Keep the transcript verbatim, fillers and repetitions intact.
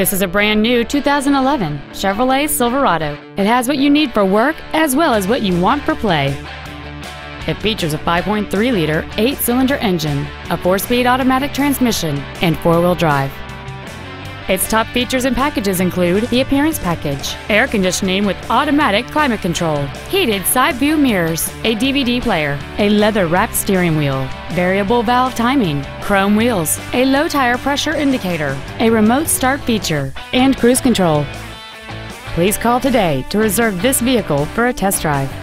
This is a brand new two thousand eleven Chevrolet Silverado. It has what you need for work as well as what you want for play. It features a five point three liter eight-cylinder engine, a four-speed automatic transmission, and four-wheel drive. Its top features and packages include the appearance package, air conditioning with automatic climate control, heated side view mirrors, a D V D player, a leather-wrapped steering wheel, variable valve timing, chrome wheels, a low tire pressure indicator, a remote start feature, and cruise control. Please call today to reserve this vehicle for a test drive.